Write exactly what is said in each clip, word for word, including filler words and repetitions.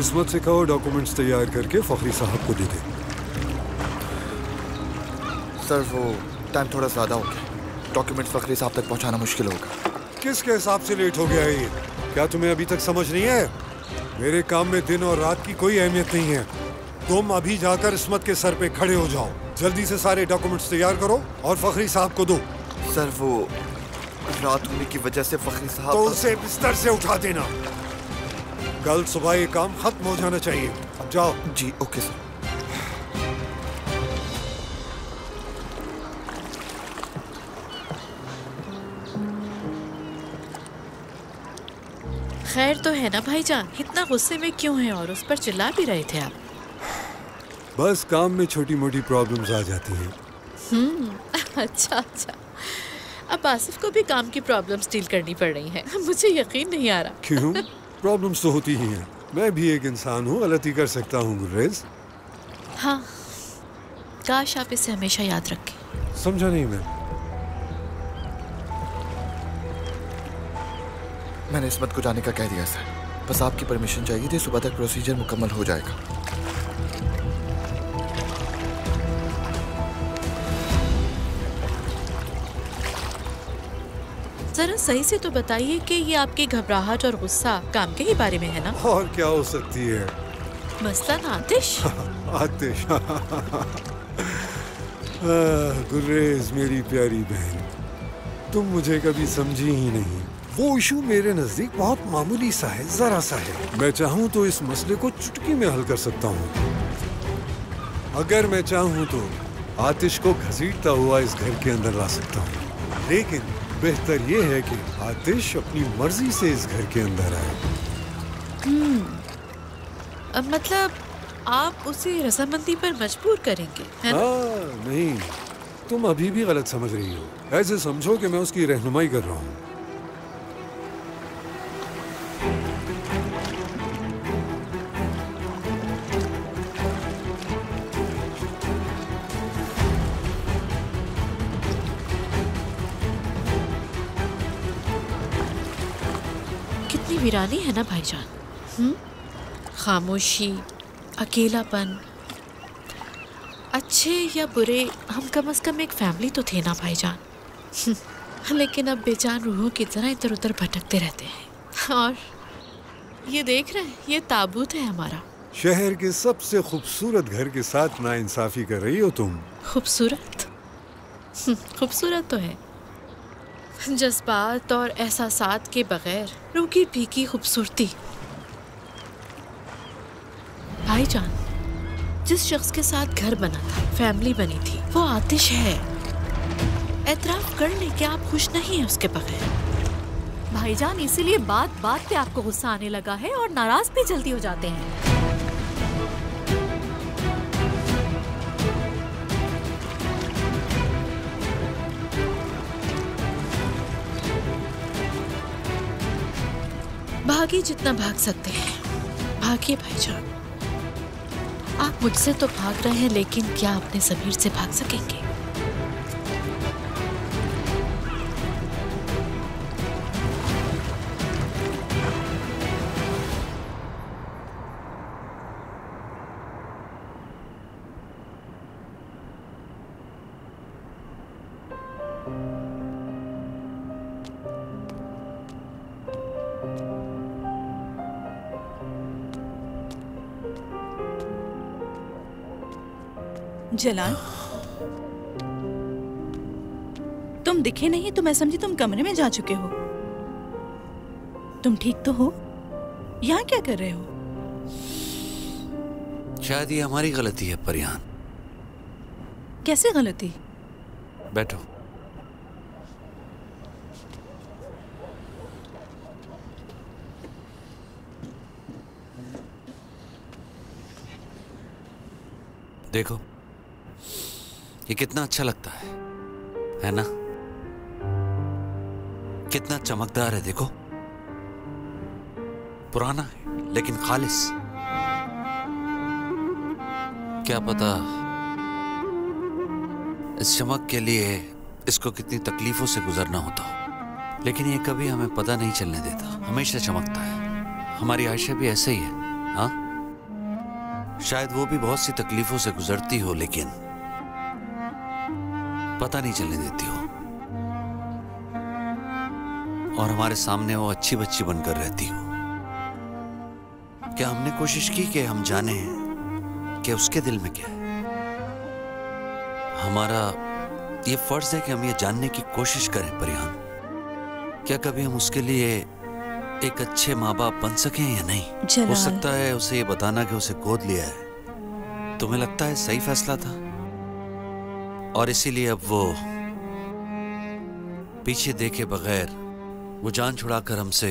इसमत से कहो डॉक्यूमेंट्स तैयार करके फखरी साहब को दे दे। सर वो टाइम थोड़ा ज़्यादा हो गया, डॉक्यूमेंट्स फखरी साहब तक पहुंचाना मुश्किल होगा। किसके हिसाब से लेट हो गया है ये? क्या तुम्हें अभी तक समझ नहीं है? मेरे काम में दिन और रात की कोई अहमियत नहीं है। तुम अभी जाकर इसमत के सर पे खड़े हो जाओ, जल्दी से सारे डॉक्यूमेंट्स तैयार करो और फखरी साहब को दो। सर वो रात होने की वजह से फखरी साहब तो उसे बिस्तर से उठा देना, कल सुबह ये काम खत्म हो जाना चाहिए। अब जाओ। जी ओके सर। खैर तो है ना भाईजान, इतना गुस्से में क्यों हैं और उस पर चिल्ला भी रहे थे आप? बस काम में छोटी मोटी प्रॉब्लम्स आ जाती हैं। हम्म अच्छा अच्छा, अब आसिफ को भी काम की प्रॉब्लम्स डील करनी पड़ रही हैं। मुझे यकीन नहीं आ रहा। क्यों? प्रॉब्लम्स तो होती ही हैं, मैं भी एक इंसान हूँ, गलती कर सकता हूँ गुरेज। हाँ काश आप इसे हमेशा याद रखें। समझा नहीं मैं। मैंने इसमत को जाने का कह दिया सर, बस आपकी परमिशन चाहिए थी, सुबह तक प्रोसीजर मुकम्मल हो जाएगा। जरा सही से तो बताइए कि ये आपकी घबराहट और गुस्सा काम के ही बारे में है ना? और क्या हो सकती है? मसलन आतिश। आतिश गुरेज मेरी प्यारी बहन, तुम मुझे कभी समझी ही नहीं। वो इशू मेरे नजदीक बहुत मामूली सा है, जरा सा है। मैं चाहूँ तो इस मसले को चुटकी में हल कर सकता हूँ। अगर मैं चाहूँ तो आतिश को घसीटता हुआ इस घर के अंदर ला सकता हूँ, लेकिन बेहतर ये है कि आतिश अपनी मर्जी से इस घर के अंदर आए। हम्म, मतलब आप उसे रजामंदी पर मजबूर करेंगे है ना? आ, नहीं, तुम अभी भी गलत समझ रही हो। ऐसे समझो कि मैं उसकी रहनुमाई कर रहा हूँ। वीरानी है ना भाईजान, हम्म, खामोशी, अकेलापन। अच्छे या बुरे हम कम से कम एक फैमिली तो थे ना भाईजान, लेकिन अब बेजान रूहों की तरह इधर उधर भटकते रहते हैं। और ये देख रहे हैं, ये ताबूत है हमारा। शहर के सबसे खूबसूरत घर के साथ नाइंसाफी कर रही हो तुम। खूबसूरत? खूबसूरत तो है, जज्बात और एहसासात के बगैर रूखी फीकी खूबसूरती। भाईजान, जिस शख्स के साथ घर बना था, फैमिली बनी थी, वो आतिश है। एतराफ कर ले कि आप खुश नहीं हैं उसके बगैर। भाईजान इसीलिए बात बात पे आपको गुस्सा आने लगा है और नाराज भी जल्दी हो जाते हैं। भागी जितना भाग सकते हैं भागिए भाईजान। आप मुझसे तो भाग रहे हैं, लेकिन क्या अपने ज़मीर से भाग सकेंगे? जलाल, तुम दिखे नहीं तो मैं समझी तुम कमरे में जा चुके हो। तुम ठीक तो हो? यहाँ क्या कर रहे हो? शायद ये हमारी गलती है परियान। कैसे गलती? बैठो। देखो ये कितना अच्छा लगता है, है ना? कितना चमकदार है, देखो। पुराना है लेकिन खालिस। क्या पता इस चमक के लिए इसको कितनी तकलीफों से गुजरना होता हो, लेकिन ये कभी हमें पता नहीं चलने देता, हमेशा चमकता है। हमारी आयशा भी ऐसे ही है। हाँ शायद वो भी बहुत सी तकलीफों से गुजरती हो, लेकिन पता नहीं चलने देती हो और हमारे सामने वो अच्छी बच्ची बनकर रहती हो। क्या हमने कोशिश की कि हम जाने कि उसके दिल में क्या है? हमारा ये फर्ज है कि हम ये जानने की कोशिश करें। परिहान, क्या कभी हम उसके लिए एक अच्छे माँ बाप बन सके या नहीं? हो सकता है उसे ये बताना कि उसे गोद लिया है तुम्हें लगता है सही फैसला था और इसीलिए अब वो पीछे देखे बगैर वो जान छुड़ाकर हमसे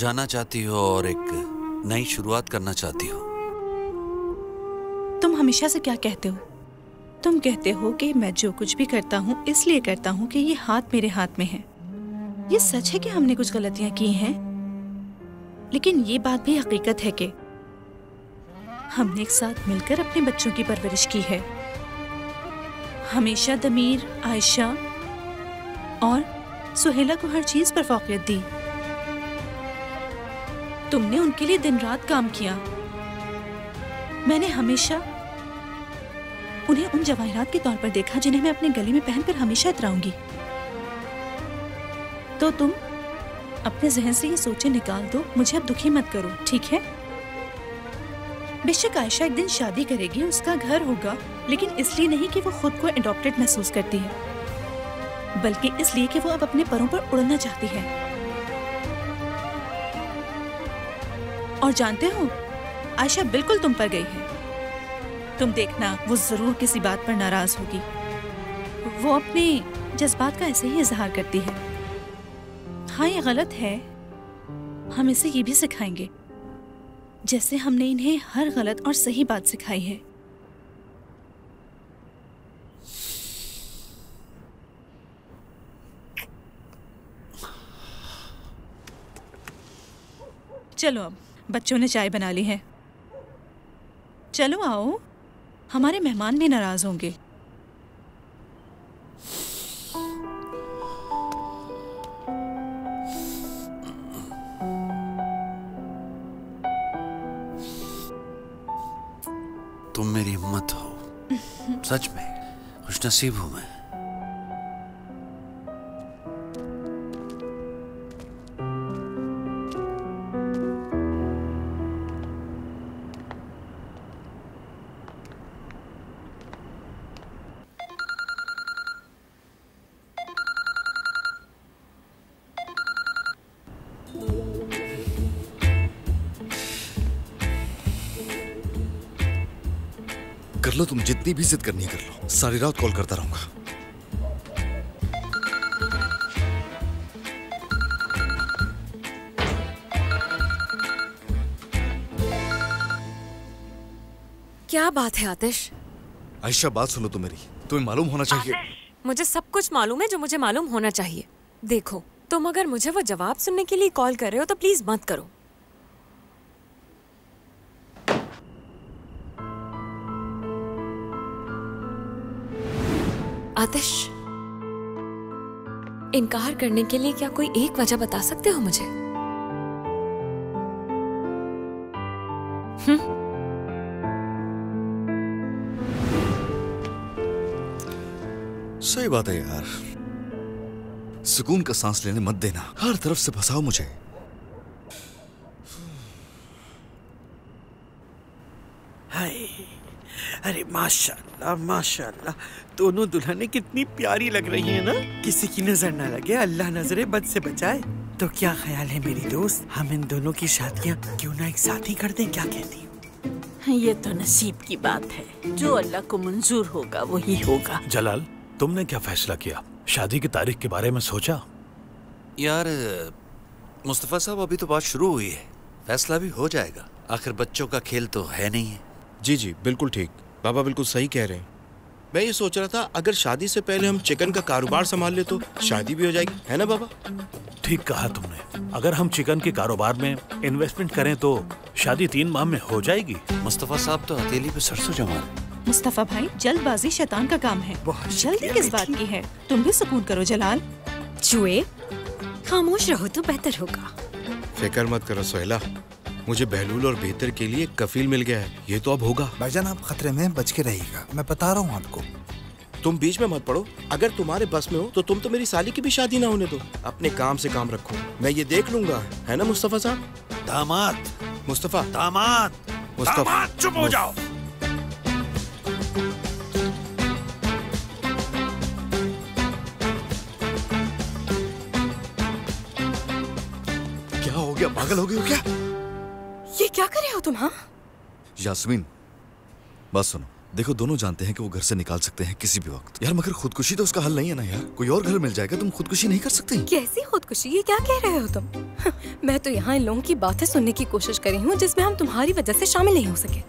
जाना चाहती हो और एक नई शुरुआत करना चाहती हो। तुम हमेशा से क्या कहते हो? तुम कहते हो कि मैं जो कुछ भी करता हूँ इसलिए करता हूँ कि ये हाथ मेरे हाथ में है। ये सच है कि हमने कुछ गलतियां की हैं, लेकिन ये बात भी हकीकत है कि हमने एक साथ मिलकर अपने बच्चों की परवरिश की है। हमेशा दमीर, आयशा और सुहेला को हर चीज पर फौकियत दी। तुमने उनके लिए दिन रात काम किया। मैंने हमेशा उन्हें उन जवाहिरात के तौर पर देखा जिन्हें मैं अपने गले में पहनकर हमेशा इतराऊंगी। तो तुम अपने जहन से ये सोचे निकाल दो, मुझे अब दुखी मत करो, ठीक है? बेशक आयशा एक दिन शादी करेगी, उसका घर होगा, लेकिन इसलिए नहीं कि वो खुद को एडॉप्टेड महसूस करती है, बल्कि इसलिए कि वो अब अपने परों पर उड़ना चाहती है। और जानते हो, आयशा बिल्कुल तुम पर गई है। तुम देखना, वो जरूर किसी बात पर नाराज होगी। वो अपने जज्बात का ऐसे ही इजहार करती है। हाँ, ये गलत है। हम इसे ये भी सिखाएंगे जैसे हमने इन्हें हर गलत और सही बात सिखाई है। चलो, अब बच्चों ने चाय बना ली है, चलो आओ, हमारे मेहमान भी नाराज होंगे। तुम मेरी हिम्मत हो, सच में खुशनसीब हूं मैं। लो, तुम जितनी भी जिद करनी कर लो, सारी रात कॉल करता रहूंगा। क्या बात है आतिश? आयशा, बात सुनो तो मेरी, तुम्हें मालूम होना चाहिए। मुझे सब कुछ मालूम है जो मुझे मालूम होना चाहिए। देखो, तुम अगर मुझे वो जवाब सुनने के लिए कॉल कर रहे हो तो प्लीज मत करो। आतिश, इनकार करने के लिए क्या कोई एक वजह बता सकते हो मुझे? हम्म? सही बात है यार, सुकून का सांस लेने मत देना, हर तरफ से फंसाओ मुझे। अरे माशाल्लाह माशाल्लाह, दोनों दुल्हनें कितनी प्यारी लग रही है ना। किसी की नजर ना लगे, अल्लाह नजरे बद से बचाए। तो क्या ख्याल है मेरी दोस्त, हम इन दोनों की शादियाँ क्यों ना एक साथ ही कर दें, क्या कहती हो? ये तो नसीब की बात है, जो अल्लाह को मंजूर होगा वही होगा। जलाल, तुमने क्या फैसला किया? शादी की तारीख के बारे में सोचा? यार मुस्तफ़ा साहब, अभी तो बात शुरू हुई है, फैसला भी हो जाएगा, आखिर बच्चों का खेल तो है नहीं है। जी जी बिल्कुल ठीक, बाबा बिल्कुल सही कह रहे हैं। मैं ये सोच रहा था अगर शादी से पहले हम चिकन का कारोबार संभाल ले तो शादी भी हो जाएगी, है ना बाबा? ठीक कहा तुमने, अगर हम चिकन के कारोबार में इन्वेस्टमेंट करें तो शादी तीन माह में हो जाएगी। मुस्तफ़ा साहब तो हथेली पे सरसों जमा रहे। मुस्तफ़ा भाई, जल्दबाजी शैतान का काम है, जल्दी किस बात की है? तुम भी सुकून करो जलाल। चूहे, खामोश रहो तो बेहतर होगा। फिक्र मत करो सोहेला, मुझे बहलूल और बेहतर के लिए कफील मिल गया है। ये तो अब होगा। भाईजान आप खतरे में बच के रहिएगा, मैं बता रहा हूँ आपको। तुम बीच में मत पड़ो, अगर तुम्हारे बस में हो तो तुम तो मेरी साली की भी शादी ना होने दो। अपने काम से काम रखो, मैं ये देख लूंगा। है ना मुस्तफा साहब? दामाद मुस्तफा, दामाद मुस्तफा, चुप हो जाओ। क्या हो गया, पागल हो गई हो क्या? ये क्या कर रहे हो तुम? हाँ यास्मीन, बात सुनो, देखो दोनों जानते हैं कि वो घर से निकाल सकते हैं किसी भी वक्त यार, मगर खुदकुशी तो उसका हल नहीं है ना यार। कोई और घर मिल जाएगा, तुम खुदकुशी नहीं कर सकते? कैसी खुदकुशी, ये क्या कह रहे हो तुम? हाँ, मैं तो यहाँ इन लोगों की बातें सुनने की कोशिश कर रही हूँ जिसमें हम तुम्हारी वजह से शामिल नहीं हो सके।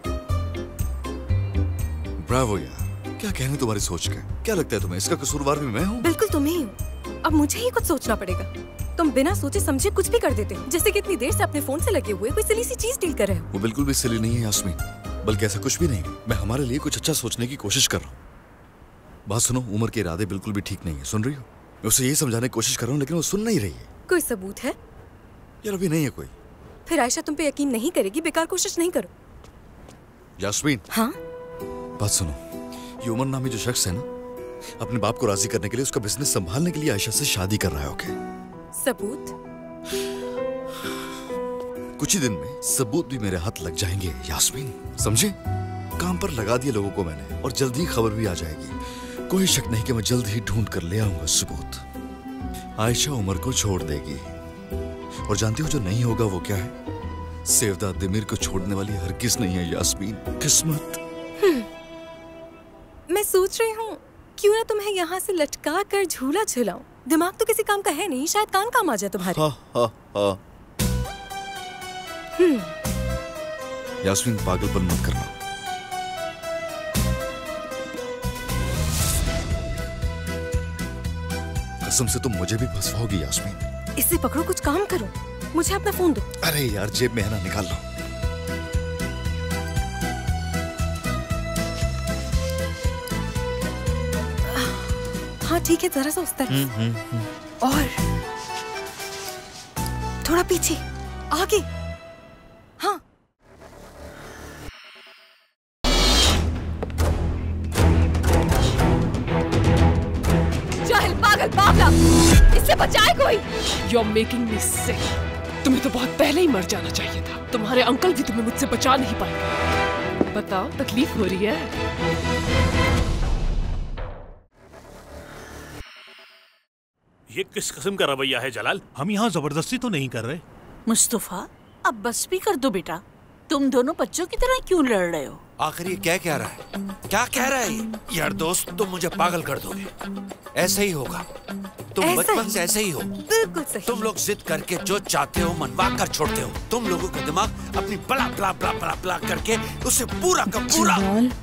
ब्रावो यार, क्या कहने तुम्हारी सोच का, क्या लगता है तुम्हें इसका कसूरवार भी मैं हूँ? बिल्कुल तुम ही हो, अब मुझे ही कुछ सोचना पड़ेगा। तुम बिना सोचे समझे कुछ भी कर देते हो, जैसे कि इतनी देर से अपने फोन से लगे हुए कोई सिली सी चीज डील कर रहे हो। वो बिल्कुल भी सिली नहीं है यास्मीन, बल्कि ऐसा कुछ भी नहीं। मैं हमारे लिए कुछ अच्छा सोचने की कोशिश कर रहा हूँ। बात सुनो, उमर के इरादे बिल्कुल भी ठीक नहीं है, सुन रही हो? मैं उसे यही समझाने की कोशिश कर रहा हूँ लेकिन वो सुन नहीं रही है। कोई सबूत है? यार अभी नहीं है कोई। फिर आयशा तुम पे यकीन नहीं करेगी, बेकार कोशिश नहीं करो। यास्मीन। हाँ? बात सुनो, ये उमर नामी जो शख्स है ना, अपने बाप को राजी करने के लिए, उसका बिजनेस संभालने के लिए आयशा से शादी कर रहा है। ओके? सबूत? कुछ ही दिन में सबूत भी मेरे हाथ लग जाएंगे यास्मीन, समझे? काम पर लगा दिए लोगों को मैंने, और जल्द ही खबर भी आ जाएगी। कोई शक नहीं कि मैं जल्द ही ढूंढ कर ले आऊंगा सबूत। आयशा उमर को छोड़ देगी, और जानती हो जो नहीं होगा वो क्या है? सेवदा देमिर को छोड़ने वाली हरगिज नहीं है यास्मीन, किस्मत। मैं सोच रही हूँ क्यों ना तुम्हें यहाँ से लटका कर झूला झुलाऊं। दिमाग तो किसी काम का है नहीं, शायद कान काम आ जाए तुम्हारे। हा, हा, हा। यास्मीन पागलपन मत करना। कसम से तुम मुझे भी फंसवाओगी यास्मीन। इसे पकड़ो, कुछ काम करो, मुझे अपना फोन दो। अरे यार जेब में है ना, निकाल लो। हाँ ठीक है, जरा सा उस तरफ और थोड़ा पीछे, आगे। हाँ जाहिल पागल बावला, इससे बचाए कोई। You're making me sick. तुम्हें तो बहुत पहले ही मर जाना चाहिए था, तुम्हारे अंकल भी तुम्हें मुझसे बचा नहीं पाएंगे। बताओ तकलीफ हो रही है? ये किस किस्म का रवैया है जलाल? हम यहाँ जबरदस्ती तो नहीं कर रहे। मुस्तफा अब बस भी कर दो बेटा, तुम दोनों बच्चों की तरह क्यों लड़ रहे हो? आखिर ये क्या कह रहा है, क्या कह रहा है यार? दोस्त तुम मुझे पागल कर दोगे, ऐसे ही होगा, तुम बचपन से ऐसे ही हो। बिल्कुल सही। तुम लोग जिद करके जो चाहते हो मनवा कर छोड़ते हो। तुम लोगों का दिमाग अपनी बला बला बला बला बला करके उसे पूरा का पूरा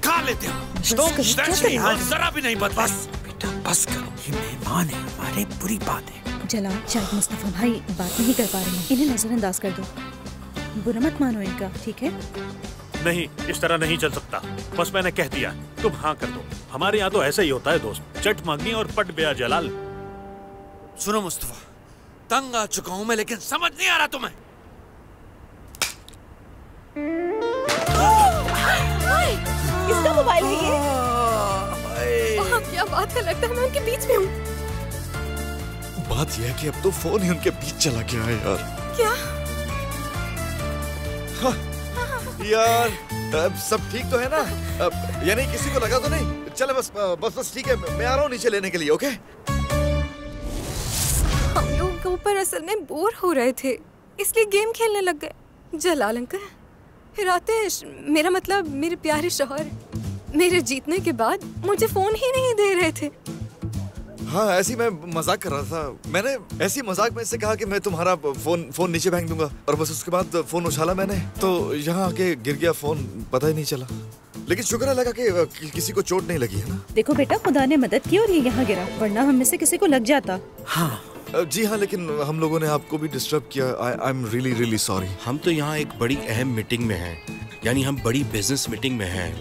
खा लेते हो। तुम जरा भी नहीं बदमाश। बेटा बस करो, ये मेहमान है हमारे, बुरी बात है। जलाल शायद मुस्तफा भाई बात नहीं कर पा रहे हैं, इन्हें नजरअंदाज कर दो, बुरा मत मानो इनका, ठीक है? नहीं, इस तरह नहीं चल सकता। बस मैंने कह दिया, तुम हाँ कर दो। हमारे यहाँ तो ऐसा ही होता है दोस्त, चट मांगनी और पट बया जलाल। सुनो मुस्तफा, तंग आ चुका हूँ मैं, लेकिन समझ नहीं आ रहा तुम्हें। किसका मोबाइल है ये? वहाँ क्या बात है, लगता है मैं उनके बीच में हूँ। बात यह है कि अब तो फोन ही उनके बीच चला गया है यार। क्या यार अब सब ठीक तो है ना? यानी किसी को लगा तो नहीं? चलो बस बस बस ठीक है, मैं आ रहा हूँ नीचे लेने के लिए। ओके? हम लोग ऊपर असल में बोर हो रहे थे इसलिए गेम खेलने लग गए। जलाल अंकल, फिर आतेश, मेरा मतलब मेरे प्यारे शौहर, मेरे जीतने के बाद मुझे फोन ही नहीं दे रहे थे। हाँ ऐसी मैं मजाक कर रहा था, मैंने ऐसी मजाक में इससे कहा कि मैं तुम्हारा फोन फोन नीचे फेंक दूंगा, और बस उसके बाद फोन उछाला मैंने तो यहाँ आके गिर गया फोन, पता ही नहीं चला। लेकिन शुक्र है लगा कि कि किसी को चोट नहीं लगी है ना। देखो बेटा खुदा ने मदद की और ये यहाँ गिरा, वरना हम में से किसी को लग जाता। हाँ जी हाँ, लेकिन हम लोगों ने आपको भी डिस्टर्ब किया। I am really really sorry. हम तो यहाँ एक बड़ी अहम मीटिंग में है, यानी हम बड़ी बिजनेस मीटिंग में है।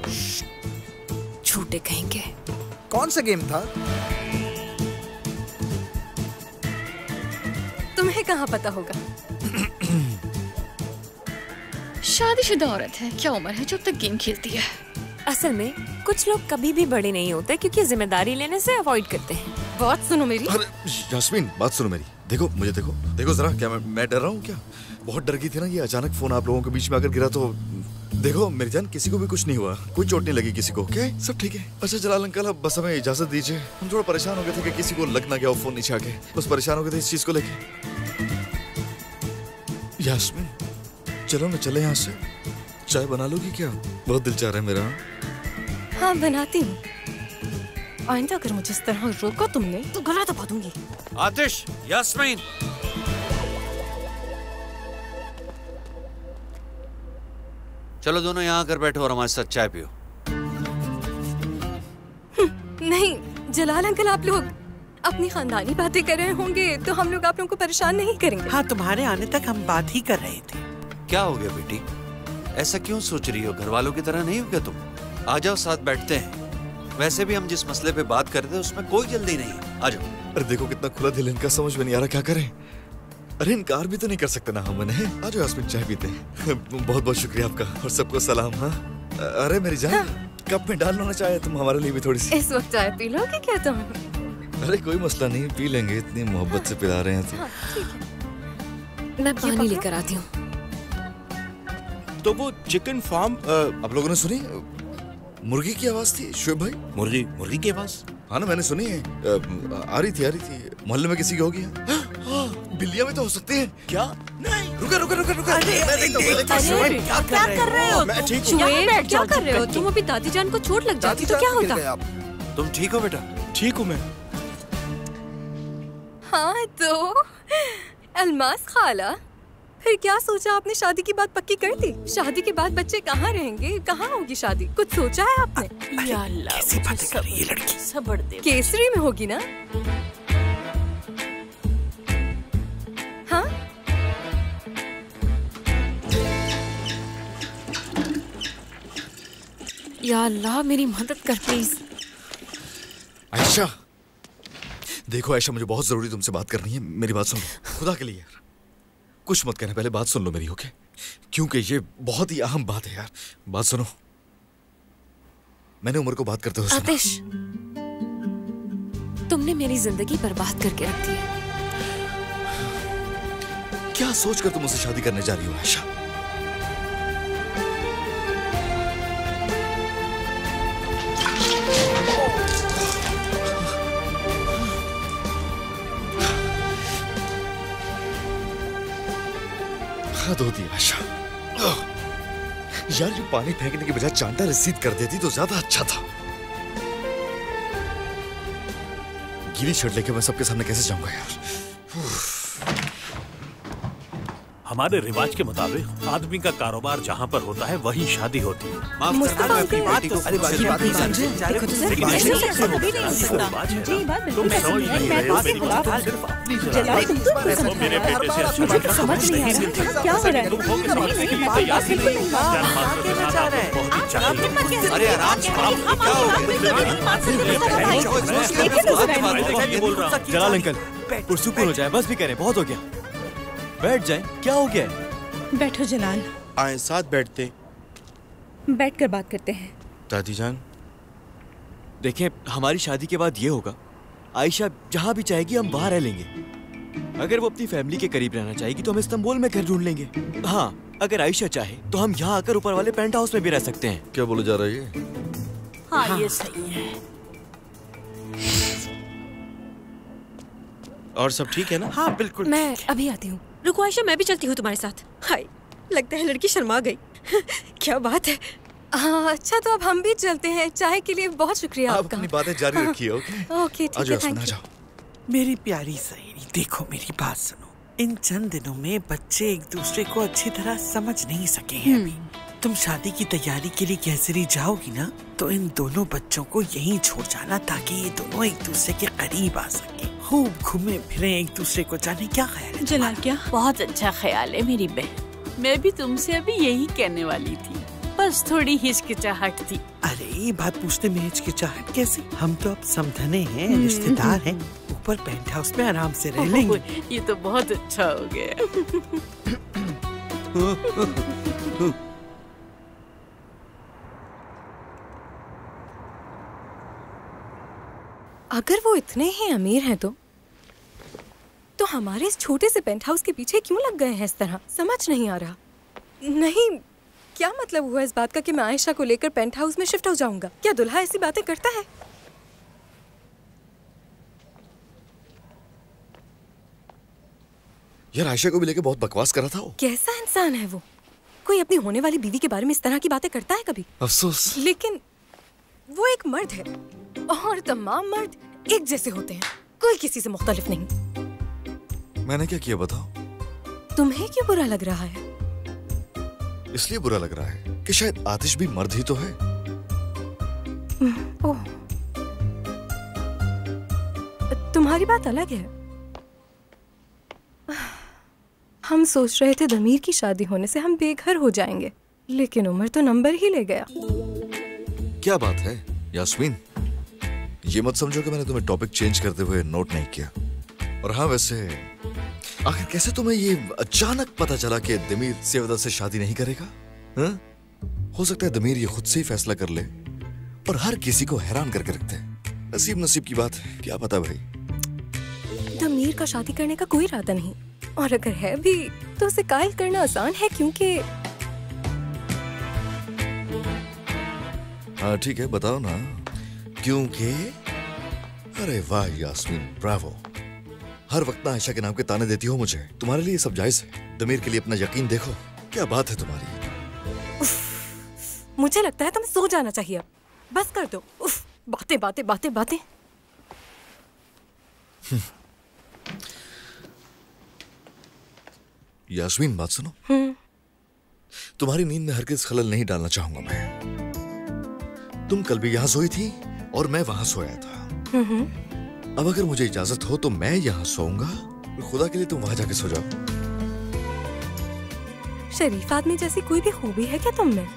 झूठे कहेंगे। कौन सा गेम था? तुम्हें कहाँ पता होगा? शादीशुदा औरत है, क्या उम्र है, जब तक गेम खेलती है। असल में कुछ लोग कभी भी बड़े नहीं होते क्योंकि जिम्मेदारी लेने से अवॉइड करते हैं। बात सुनो मेरी। अरे यास्मीन बात सुनो मेरी, देखो मुझे देखो देखो जरा, क्या मैं, मैं डर रहा हूँ क्या? बहुत डर गई थी ना, ये अचानक फोन आप लोगों के बीच में आकर गिरा तो। देखो मेरी जान, किसी को भी कुछ नहीं हुआ, कोई चोट नहीं लगी किसी को, क्या सब ठीक है। अच्छा जलाल अंकल अब बस हमें इजाजत दीजिए, हम थोड़ा परेशान हो गए थे कि किसी को लग ना गया फोन नीचे आके, बस परेशान हो गए थे इस चीज को लेके। यास्मीन चलो ना, चले यहाँ से। चाय बना लोगी क्या? बहुत दिल चाह रहा है मेरा। हाँ बनाती हूँ, आइंदा अगर मुझे इस तरह रोका तुमने तो गला दबा दूंगी। आतिश, यास्मीन। चलो दोनों यहाँ आकर बैठो और हमारे साथ चाय पियो। नहीं जलाल अंकल, आप लोग अपनी खानदानी बातें कर रहे होंगे तो हम लोग आप लोगों को परेशान नहीं करेंगे। हाँ तुम्हारे आने तक हम बात ही कर रहे थे। क्या हो गया बेटी, ऐसा क्यों सोच रही हो? घर वालों की तरह नहीं हो क्या तुम? आ जाओ साथ बैठते हैं, वैसे भी हम जिस मसले पे बात कर रहे थे उसमें कोई जल्दी नहीं है, आ जाओ। अरे देखो कितना खुला दिल इनका, समझ में नहीं आ रहा क्या करें। अरे इनकार भी तो नहीं कर सकते ना हम, इन्हें आ जाओ यास्मीन चाय पीते हैं। बहुत बहुत शुक्रिया आपका और सबको सलाम। हाँ अरे मेरी जान, हाँ। कप में डाल लेना चाहे तुम हमारे लिए भी थोड़ी सी। इस वक्त चाय पी लोगे क्या तुम? अरे कोई मसला नहीं, पी लेंगे, इतनी मोहब्बत से पिला रहे हैं तो। मैं पानी लेकर आती हूँ। तो वो चिकन फार्म आप लोगों ने सुनी? मुर्गी की आवाज थी शुभ भाई, मुर्गी मुर्गी की आवाज। हाँ ना मैंने सुनी है, आ रही थी आ रही थी मोहल्ले में किसी की होगी। बिल्लिया में तो हो सकती है क्या? नहीं रुको रुको रुको रुको, क्या कर रहे हो? क्या कर रहे हो तुम? अभी दादी जान को चोट लग जाती तो क्या होता? तुम ठीक हो बेटा? ठीक हूँ मैं। हाँ तो अलमास खाला, फिर क्या सोचा आपने? शादी की बात पक्की कर दी? शादी के बाद बच्चे कहाँ रहेंगे, कहाँ होगी शादी, कुछ सोचा है आपने? या अल्लाह, कैसी बातें कर रही है लड़की, सबर दे। केसरी में होगी ना? हाँ या अल्लाह, मेरी मदद कर प्लीज। आयशा देखो, आयशा मुझे बहुत जरूरी तुमसे बात करनी है, मेरी बात सुनो खुदा के लिए, कुछ मत कहना, पहले बात सुन लो मेरी, ओके? क्योंकि ये बहुत ही अहम बात है यार, बात सुनो। मैंने उमर को बात करते हुए आतिश, तुमने मेरी जिंदगी बर्बाद करके रख दी है। क्या सोचकर तुम उसे शादी करने जा रही हो आयशा? आशा यार, ये पानी फेंकने के बजाय चांटा रिसीव कर देती तो ज्यादा अच्छा था। गीली शर्ट लेके मैं सबके सामने कैसे जाऊंगा यार? हमारे रिवाज के मुताबिक आदमी का कारोबार जहाँ पर होता है वही शादी होती है। मुस्तफा अपनी बात तो अरे मेरे बेटे से समझ नहीं है क्या हो रहा है? अरे आराम से जलाल अंकल पुरसुकून हो जाए, बस भी कह रहे बहुत हो गया, बैठ जाए, क्या हो गया? बैठो जलाल, आए साथ बैठते, बैठ कर बात करते हैं। दादी जान देखें, हमारी शादी के बाद ये होगा, आयशा जहाँ भी चाहेगी हम वहाँ रह लेंगे। अगर वो अपनी फैमिली के करीब रहना चाहेगी तो हम इस्तांबुल में घर ढूंढ लेंगे। हाँ अगर आयशा चाहे तो हम यहाँ आकर ऊपर वाले पेंट हाउस में भी रह सकते हैं। क्या बोले जा रहा है ये? हाँ, हाँ। ये सही है। और सब ठीक है ना? हाँ बिल्कुल। मैं अभी आती हूँ, रुको आयशा मैं भी चलती हूँ तुम्हारे साथ। हाय लगता है लड़की शर्मा गई। क्या बात है। हाँ अच्छा तो अब हम भी चलते हैं, चाय के लिए बहुत शुक्रिया आप आपका। अपनी बातें जारी हाँ, रखिए ओके? ओके ठीक है, थैंक यू। मेरी प्यारी सहेली देखो मेरी बात सुनो, इन चंद दिनों में बच्चे एक दूसरे को अच्छी तरह समझ नहीं सके हैं अभी। तुम शादी की तैयारी के लिए गैसरी जाओगी ना तो इन दोनों बच्चों को यहीं छोड़ जाना ताकि ये दोनों एक दूसरे के करीब आ सके, खूब घूमे फिरे एक दूसरे को, जाने क्या ख्याल? जलाल क्या बहुत अच्छा ख्याल है मेरी बहन, मैं भी तुमसे अभी यही कहने वाली थी, बस थोड़ी हिचकिचाहट थी। अरे ये बात पूछने में हिचकिचाहट कैसे? हम तो अब समधने हैं, रिश्तेदार हैं, ऊपर पेंट हाउस में आराम से रह लेंगे। ये तो बहुत अच्छा हो गया। अगर वो इतने ही अमीर हैं तो तो हमारे इस छोटे से पेंट हाउस के पीछे क्यों लग गए हैं इस तरह? समझ नहीं आ रहा। नहीं, क्या मतलब हुआ इस बात का कि मैं आयशा को लेकर पेंट हाउस में शिफ्ट हो जाऊंगा? क्या दुल्हा ऐसी बातें करता है? यार आयशा को भी लेके बहुत बकवास कर रहा था वो। कैसा इंसान है वो? कोई अपनी होने वाली बीवी के बारे में इस तरह की बातें करता है कभी? अफसोस। लेकिन वो एक मर्द है और तमाम मर्द एक जैसे होते हैं, कोई किसी से मुख्तलिफ नहीं। मैंने क्या किया बताओ? तुम्हें क्यों बुरा लग रहा है? इसलिए बुरा लग रहा है कि शायद आतिश भी मर्द ही तो है। ओह, तुम्हारी बात अलग है। हम सोच रहे थे दमीर की शादी होने से हम बेघर हो जाएंगे, लेकिन उमर तो नंबर ही ले गया। क्या बात है यास्मीन, ये मत समझो कि मैंने तुम्हें टॉपिक चेंज करते हुए नोट नहीं किया। और हाँ, वैसे आखिर कैसे तुम्हें ये अचानक पता चला कि दमीर सेवदा से शादी नहीं करेगा? हा? हो सकता है दमीर ये खुद से ही फैसला कर ले, पर हर किसी को हैरान करके रखते हैं। नसीब नसीब की बात, क्या पता भाई। दमीर का शादी करने का कोई इरादा नहीं, और अगर है भी तो उसे कायल करना आसान है क्योंकि। हाँ ठीक है, बताओ ना क्योंकि। अरे वाह यास्मीन, ब्रावो। हर वक्त ना आयशा के नाम के ताने देती हो मुझे, तुम्हारे लिए सब जायज है। दमीर के लिए अपना यकीन देखो, क्या बात है तुम्हारी। उफ, मुझे लगता है तुम्हें सो जाना चाहिए, बस कर दो। उफ, बातें बातें बातें बातें। यास्मीन बात सुनो। हम्म। तुम्हारी नींद में हरगिज़ खलल नहीं डालना चाहूंगा मैं। तुम कल भी यहाँ सोई थी और मैं वहां सोया था। हम्म। अब अगर मुझे इजाजत हो तो मैं यहाँ सोऊंगा, खुदा के लिए तुम वहां जाके सो जाओ। शरीफ आदमी जैसी कोई भी खूबी है क्या तुम में?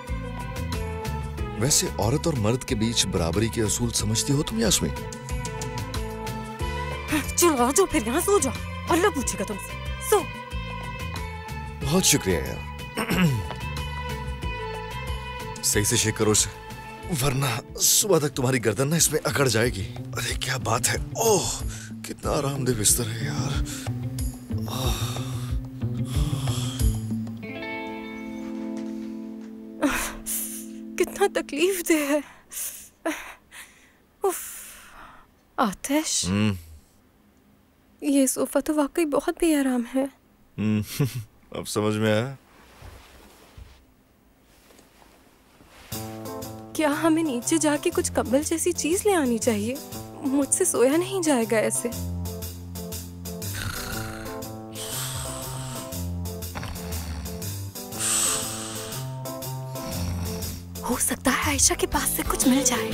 वैसे औरत और मर्द के बीच बराबरी के असूल समझती हो तुम यास्मीन? चलो जाओ फिर, यहाँ सो जाओ, अल्लाह पूछेगा तुमसे। सो। बहुत शुक्रिया यार। सही से शेक करो इसे, वरना सुबह तक तुम्हारी गर्दन ना इसमें अकड़ जाएगी। अरे क्या बात है, ओह कितना आरामदेह बिस्तर है यार। कितना तकलीफ दे है। उफ, आतिश ये सोफा तो वाकई बहुत बेआराम है। अब समझ में आया? क्या हमें नीचे जाके कुछ कंबल जैसी चीज ले आनी चाहिए? मुझसे सोया नहीं जाएगा ऐसे। हो सकता है आयशा के पास से कुछ मिल जाए।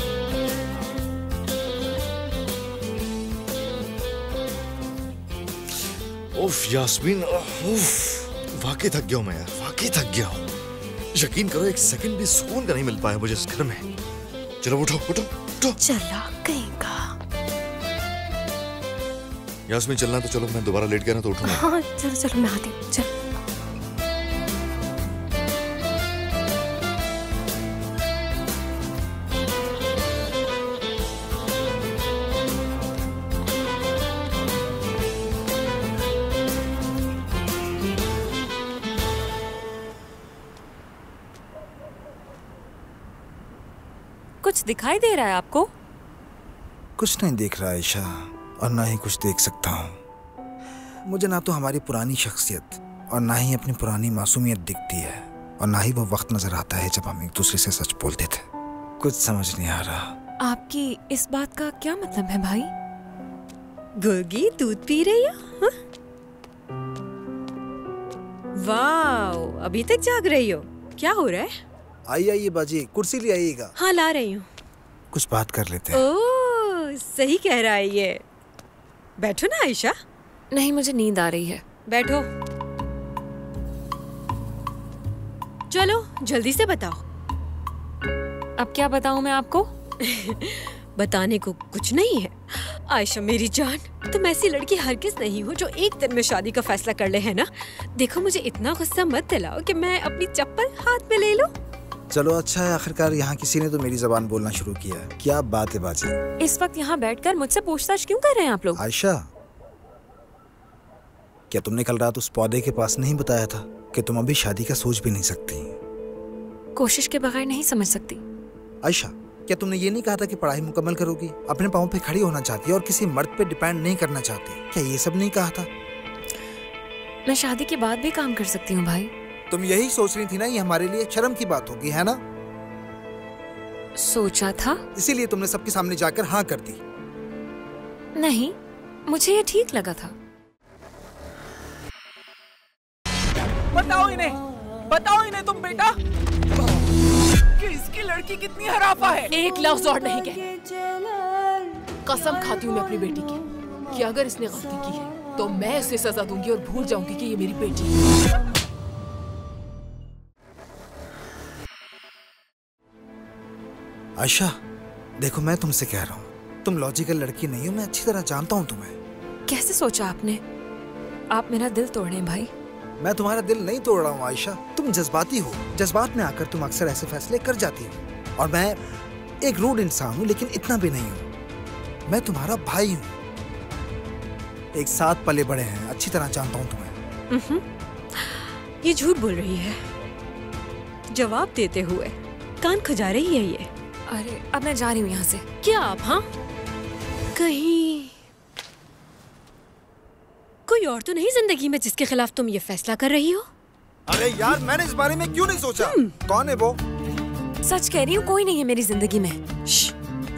उफ यास्मीन, उफ वाकई थक गया हूं मैं यार, वाकई थक गया हूं। यकीन करो एक सेकंड भी सुकून का नहीं मिल पाया मुझे इस घर में। चलो उठो उठो उठो। चला कहेगा यास्मीन, चलना तो चलो, मैं दोबारा लेट गया ना तो उठूंगा। हाँ चलो चलो, मैं आती हूँ, चल। दिखाई दे रहा है आपको? कुछ नहीं देख रहा आयशा, और ना ही कुछ देख सकता हूँ। मुझे ना तो हमारी पुरानी शख्सियत और ना ही अपनी पुरानी मासूमियत दिखती है, और ना ही वो वक्त नजर आता है जब हम एक दूसरे से सच बोलते थे। कुछ समझ नहीं आ रहा। आपकी इस बात का क्या मतलब है भाई? गुर्गी दूध पी रही हो? वाह, अभी तक जाग रही हो? क्या हो रहा है? आइए आइए बाजी, कुर्सी ले आइएगा। हाँ ला रही हूँ। कुछ बात कर लेते हैं। ओह सही कह रहा है ये। बैठो ना आयशा। नहीं मुझे नींद आ रही है। बैठो। चलो जल्दी से बताओ। अब क्या बताऊँ मैं आपको? बताने को कुछ नहीं है। आयशा मेरी जान, तुम ऐसी लड़की हरगिज नहीं हो जो एक दिन में शादी का फैसला कर ले, है ना? देखो मुझे इतना गुस्सा मत दिलाओ कि मैं अपनी चप्पल हाथ में ले लूं। चलो अच्छा है, आखिरकार यहाँ किसी ने तो मेरी जबान बोलना शुरू किया है। क्या बात है बाजी, इस वक्त यहाँ बैठकर मुझसे पूछताछ क्यों कर रहे हैं आप लोग? आयशा, क्या तुमने कल रात उस पौधे के पास नहीं बताया था कि तुम अभी शादी का सोच भी नहीं सकती? कोशिश के बगैर नहीं समझ सकती। आयशा, क्या तुमने ये नहीं कहा था कि पढ़ाई मुकम्मल करोगी, अपने पाँव पे खड़ी होना चाहती है और किसी मर्द पे डिपेंड नहीं करना चाहती? क्या ये सब नहीं कहा था? मैं शादी के बाद भी काम कर सकती हूँ भाई। तुम यही सोच रही थी ना, ये हमारे लिए शर्म की बात होगी, है ना? सोचा था, इसीलिए तुमने सबके सामने जाकर हाँ कर दी। नहीं, मुझे ये ठीक लगा था। बताओ इन्हें, बताओ इन्हें तुम बेटा कि इसकी लड़की कितनी हराफा है। एक लफ्ज और नहीं कह, कसम खाती हूँ मैं अपनी बेटी की कि अगर इसने गलती की है तो मैं उसे सजा दूंगी और भूल जाऊंगी कि ये मेरी बेटी है। आयशा देखो, मैं तुमसे कह रहा हूँ, तुम लॉजिकल लड़की नहीं हो, मैं अच्छी तरह जानता हूँ तुम्हें। कैसे सोचा आपने? आप मेरा दिल तोड़े भाई। मैं तुम्हारा दिल नहीं तोड़ रहा हूँ आयशा, तुम जज्बाती हो, जज्बात में आकर तुम अक्सर ऐसे फैसले कर जाती हो। और मैं एक रूड इंसान हूँ, लेकिन इतना भी नहीं हूँ। मैं तुम्हारा भाई हूँ, एक साथ पले बड़े हैं, अच्छी तरह जानता हूँ तुम्हें। ये झूठ बोल रही है, जवाब देते हुए कान खजा रही है ये। अरे अब मैं जा रही हूँ यहाँ से। क्या आप हाँ कहीं कोई और तो नहीं जिंदगी में जिसके खिलाफ तुम ये फैसला कर रही हो? अरे यार, मैंने इस बारे में क्यों नहीं सोचा? कौन है वो? सच कह रही हूँ, कोई नहीं है मेरी जिंदगी में।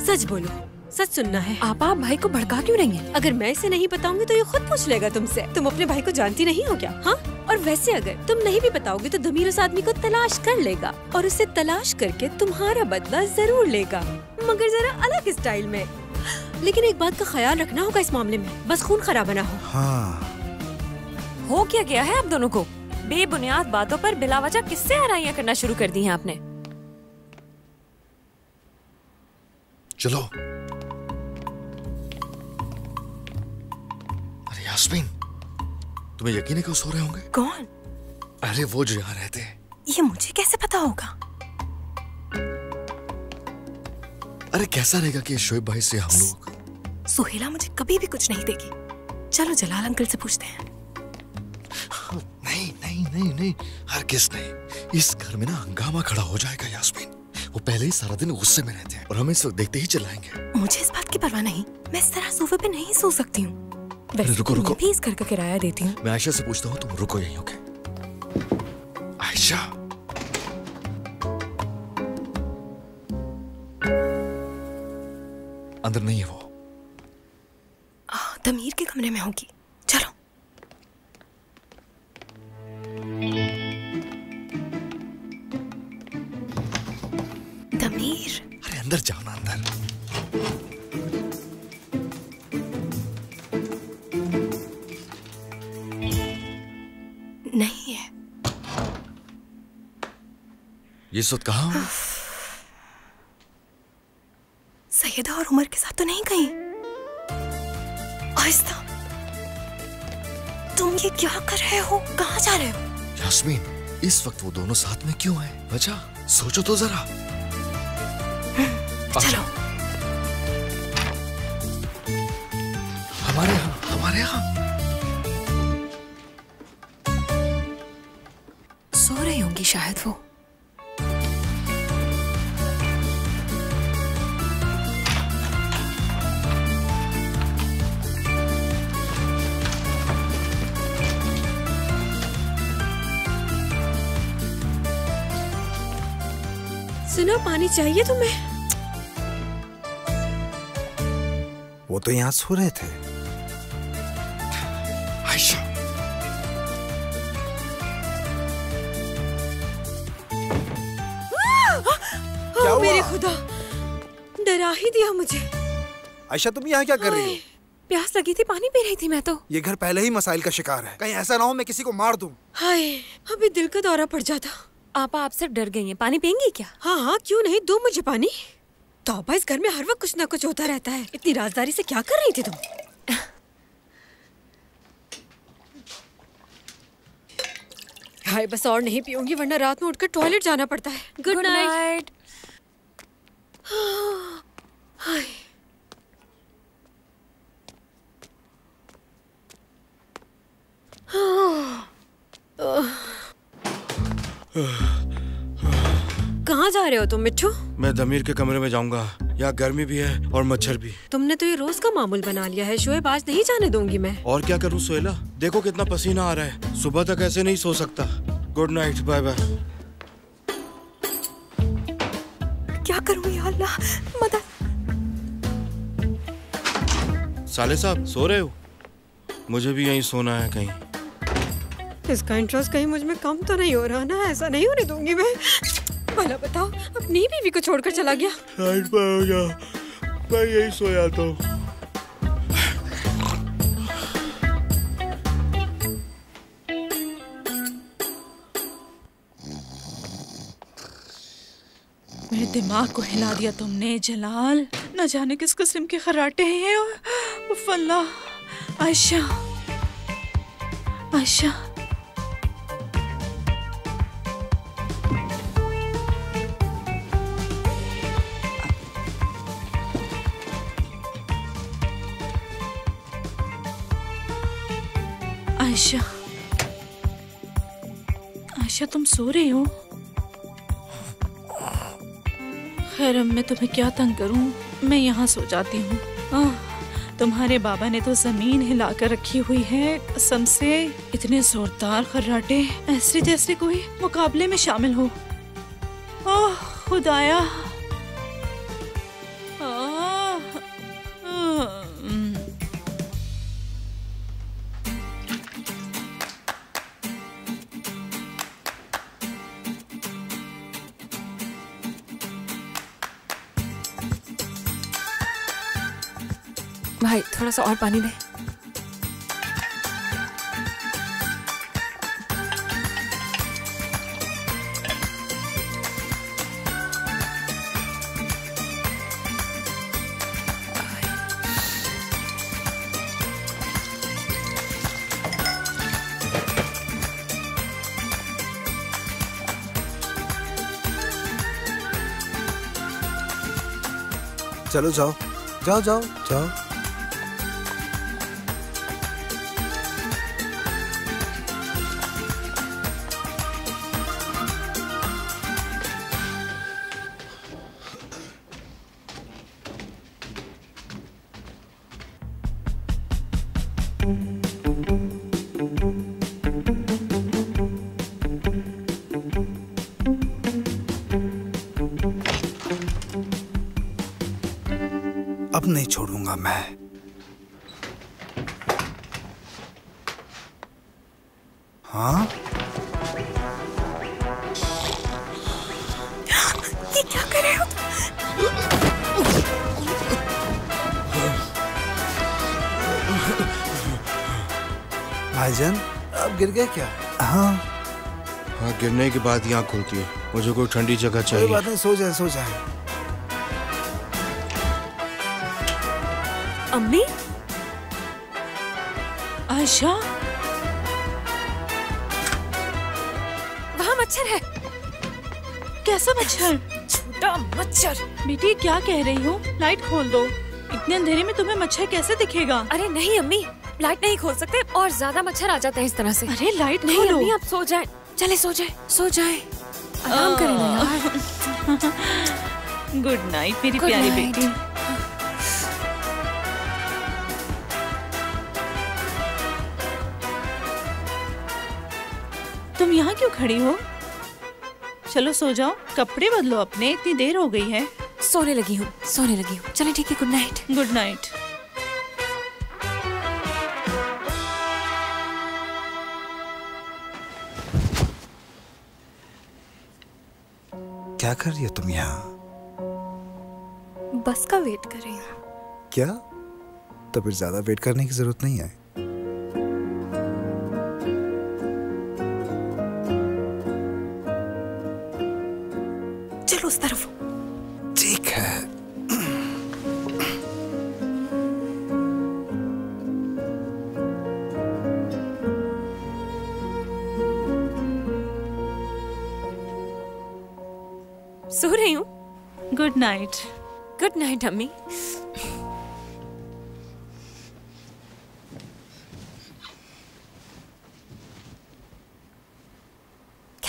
सच बोलो, सच सुनना है। आप आप भाई को भड़का क्यों रही हैं? अगर मैं इसे नहीं बताऊंगी तो ये खुद पूछ लेगा तुमसे। तुम अपने भाई को जानती नहीं हो क्या? हाँ, और वैसे अगर तुम नहीं भी बताओगे तो धमीर उस आदमी को तलाश कर लेगा और उसे तलाश करके तुम्हारा बदला जरूर लेगा, मगर जरा अलग स्टाइल में। लेकिन एक बात का ख्याल रखना होगा इस मामले में, बस खून खराब ना हो। हाँ। हो क्या गया है आप दोनों को? बेबुनियाद बातों पर बिलावजा किससे हराइयां करना शुरू कर दी हैं आपने? चलो। अरे यास्मीन, तुम्हें यकीन है कि वो सो रहे होंगे? कौन? अरे वो जो यहाँ रहते हैं। ये मुझे कैसे पता होगा? अरे कैसा रहेगा कि शोएब भाई से हम लोग? सुहेला मुझे कभी भी कुछ नहीं देगी। चलो जलाल अंकल से पूछते हैं। नहीं नहीं नहीं नहीं, हर किस नहीं, इस घर में ना हंगामा खड़ा हो जाएगा यास्मीन। वो पहले ही सारा दिन गुस्से में रहते हैं और हमें इसे देखते ही चिल्लाएंगे। मुझे इस बात की परवाह नहीं, मैं इस तरह सोफे पे नहीं सो सकती हूँ। रुको रुको, भी इस घर का किराया देती हूँ। मैं आयशा से पूछता हूँ, तुम रुको यहीं। ओके आयशा, अंदर नहीं है वो, तमीर के कमरे में होगी। चलो। तमीर, अरे अंदर जाओ ना, अंदर। नहीं है ये। सुत कहाँ हूँ? सैयदा और उमर के साथ तो नहीं गई? आहिस्ता, तुम ये क्या कर रहे हो? कहाँ जा रहे हो? यास्मीन, इस वक्त वो दोनों साथ में क्यों हैं? बच्चा सोचो तो जरा। चलो। हमारे यहाँ, हमारे यहाँ सो रही होंगी शायद वो। सुनो, पानी चाहिए तुम्हें? वो तो यहाँ सो रहे थे। आयशा, क्या हुआ? मेरे खुदा, डरा ही दिया मुझे। आयशा तुम यहाँ क्या कर रही हो? प्यास लगी थी, पानी पी रही थी मैं तो। ये घर पहले ही मसाइल का शिकार है, कहीं ऐसा ना हो मैं किसी को मार दूँ। हाय, अभी दिल का दौरा पड़ जाता। आपा आपसे डर गई हैं, पानी पियेंगी क्या? हाँ हाँ क्यों नहीं, दो मुझे पानी। तौबा, इस घर में हर वक्त कुछ ना कुछ होता रहता है। इतनी राजदारी से क्या कर रही थी तुम? हाय, बस और नहीं पीऊंगी वरना रात में उठकर टॉयलेट जाना पड़ता है। Good night. हाय, कहाँ जा रहे हो तुम मिट्ठू? मैं दमीर के कमरे में जाऊंगा। यहाँ गर्मी भी है और मच्छर भी। तुमने तो ये रोज का मामूल बना लिया है शोएब, आज नहीं जाने दूंगी मैं। और क्या करूँ सोहेला, देखो कितना पसीना आ रहा है, सुबह तक ऐसे नहीं सो सकता। Good night, bye bye. क्या करूँ या अल्लाह, मदद। साले साहब सो रहे हो? मुझे भी यहीं सोना है कहीं। इसका इंटरेस्ट कहीं मुझ में कम तो नहीं हो रहा ना? ऐसा नहीं होने दूंगी मैं। भला बताओ, अपनी बीवी को छोड़कर चला गया। राइट पे हो गया, मैं यही सो जाता हूँ। मेरे दिमाग को हिला दिया तुमने जलाल। न जाने किस किस्म के खराटे हैं। फल्ला आयशा, आयशा आयशा, आयशा तुम सो रही हो? खैर, अब मैं तुम्हें क्या तंग करूं, मैं यहाँ सो जाती हूँ। तुम्हारे बाबा ने तो जमीन हिला कर रखी हुई है कसम से। इतने जोरदार खर्राटे, ऐसे जैसे कोई मुकाबले में शामिल हो। ओह खुदाया, भाई थोड़ा सा और पानी दे। चलो जाओ जाओ जाओ जाओ। नहीं छोड़ूंगा मैं। हाँ, ये क्या कर रहे हो? भाईजान आप गिर गए क्या? हाँ हाँ, गिरने के बाद यहाँ खुलती है। मुझे कोई ठंडी जगह चाहिए। कोई बात नहीं, सो जाए सो जाए। अम्मी, आयशा, वहाँ मच्छर है। कैसा मच्छर? छोटा मच्छर। बेटी क्या कह रही हो, लाइट खोल दो। इतने अंधेरे में तुम्हें मच्छर कैसे दिखेगा? अरे नहीं अम्मी, लाइट नहीं खोल सकते और ज्यादा मच्छर आ जाते हैं इस तरह से। अरे लाइट नहीं अम्मी, आप सो जाएं। चले सो जाएं, सो जाएं। आराम करें यार। गुड नाइट मेरी प्यारी बेटी। तुम यहाँ क्यों खड़ी हो? चलो सो जाओ, कपड़े बदलो अपने, इतनी देर हो गई है। सोने लगी हूँ, सोने लगी हूँ। चले ठीक है, गुड नाइट। Good night. क्या कर रही हो तुम यहाँ? बस का वेट कर रही हूँ। क्या? तो फिर ज्यादा वेट करने की जरूरत नहीं है। उस तरफ। ठीक है। सो रही हूँ। Good night. गुड नाइट अम्मी। क्या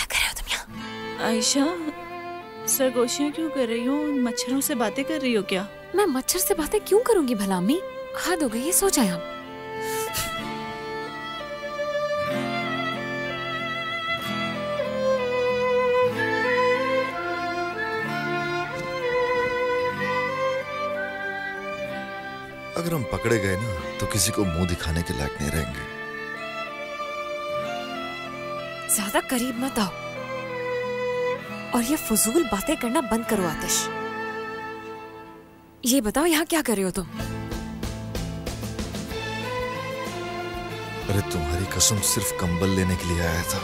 कर रहे हो तुम यहाँ? आयशा, सरगोशियाँ क्यों कर रही हो? मच्छरों से बातें कर रही हो क्या? मैं मच्छर से बातें क्यों करूंगी भला अम्मी? हाथ हो गई है, सो जाए आप। अगर हम पकड़े गए ना तो किसी को मुंह दिखाने के लायक नहीं रहेंगे। ज्यादा करीब मत आओ और ये फजूल बातें करना बंद करो आतिश। ये बताओ यहाँ क्या कर रहे हो तुम? अरे तुम्हारी कसम सिर्फ कंबल लेने के लिए आया था।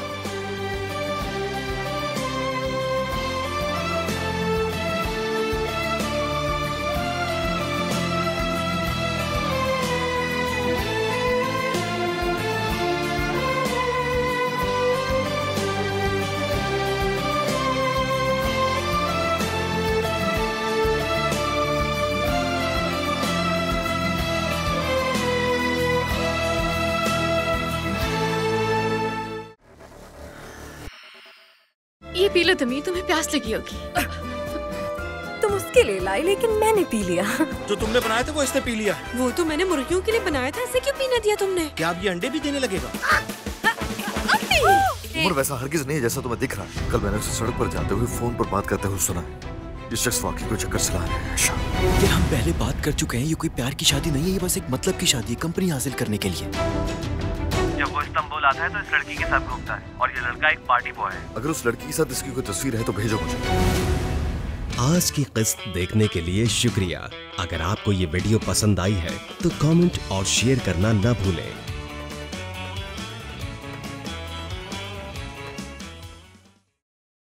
पी लो तुम्हें, तुम्हें प्यास लगी होगी। तुम उसके लिए लाई लेकिन मैंने पी लिया। जो तुमने बनाया था वो इसने पी लिया। वो तो मैंने मुर्गियों के लिए बनाया था, इसे क्यों पीने दिया तुमने? क्या अब ये अंडे भी देने लगेगा? उमर वैसा हरगिज नहीं है जैसा तुम्हें दिख रहा है। कल मैंने उसे सड़क पर जाते हुए फोन पर बात करते हुए सुना। ये शख्स वाकई कोई चक्कर चला रहा है। हम पहले बात कर चुके हैं, ये कोई प्यार की शादी नहीं है, ये बस एक मतलब की शादी है कंपनी हासिल करने के लिए। जब वो इस्तांबुल आता है तो इस लड़की के साथ घूमता है और ये लड़का एक पार्टी बॉय है। अगर उस लड़की के साथ इसकी कोई तस्वीर है तो भेजो मुझे। आज की किस्त देखने के लिए शुक्रिया। अगर आपको ये वीडियो पसंद आई है तो कमेंट और शेयर करना ना भूलें।